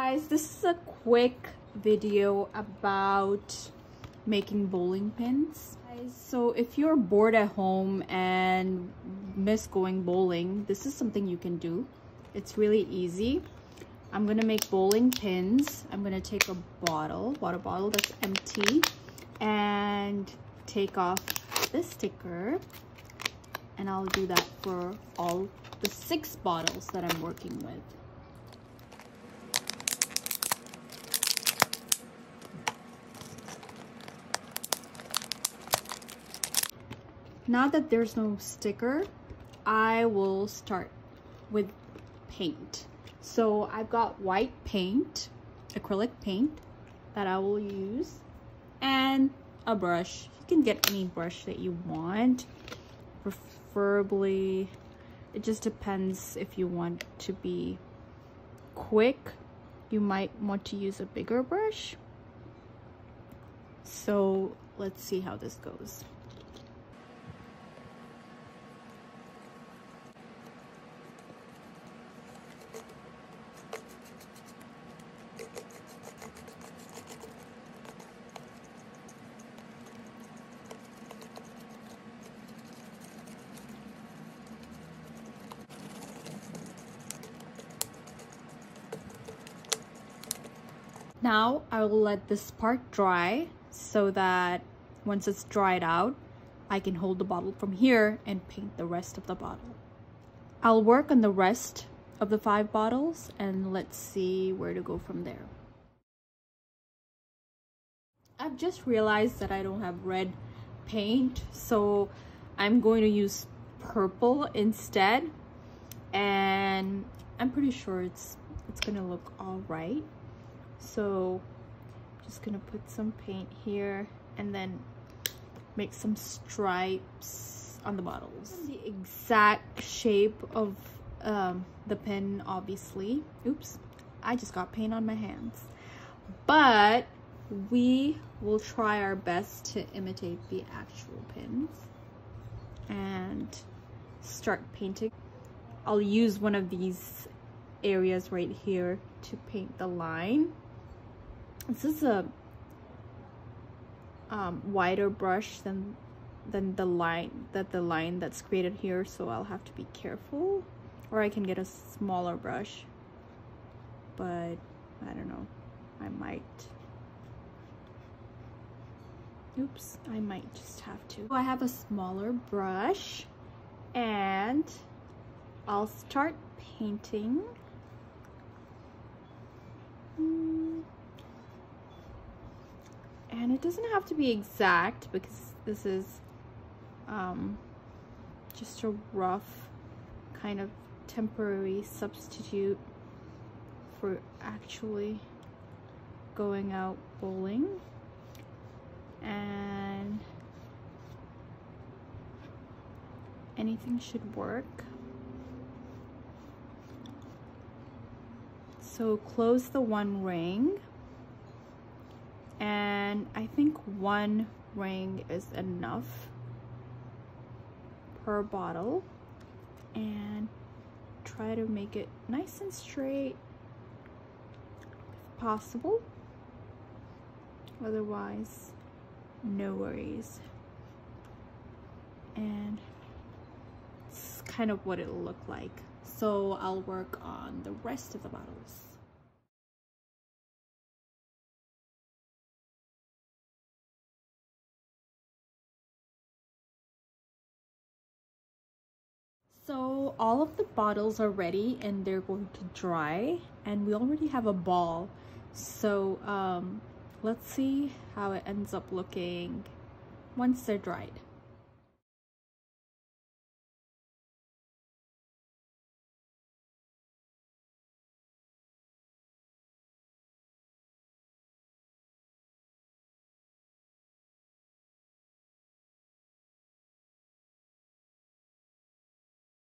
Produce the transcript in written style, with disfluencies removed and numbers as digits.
guys, this is a quick video about making bowling pins. So if you're bored at home and miss going bowling, this is something you can do. It's really easy. I'm gonna make bowling pins. I'm gonna take a water bottle that's empty, and take off this sticker, and I'll do that for all the 6 bottles that I'm working with. Now that there's no sticker, I will start with paint. So I've got white paint, acrylic paint, that I will use, and a brush. You can get any brush that you want. Preferably, it just depends if you want to be quick. You might want to use a bigger brush. So let's see how this goes. Now I will let this part dry so that once it's dried out, I can hold the bottle from here and paint the rest of the bottle. I'll work on the rest of the 5 bottles and let's see where to go from there. I've just realized that I don't have red paint, so I'm going to use purple instead, and I'm pretty sure it's gonna look all right. So just gonna put some paint here and then make some stripes on the bottles. The exact shape of the pen, obviously. Oops, I just got paint on my hands. But we will try our best to imitate the actual pins and start painting. I'll use one of these areas right here to paint the line. This is a wider brush than the line that's created here, so I'll have to be careful, or I can get a smaller brush, but I don't know, I might, oops, I might just have to. So I have a smaller brush and I'll start painting. And it doesn't have to be exact because this is just a rough kind of temporary substitute for actually going out bowling. And anything should work. So close the one ring. And I think 1 ring is enough per bottle, and try to make it nice and straight if possible, otherwise no worries. And it's kind of what it'll look like. So I'll work on the rest of the bottles. So all of the bottles are ready and they're going to dry, and we already have a ball. So let's see how it ends up looking once they're dried.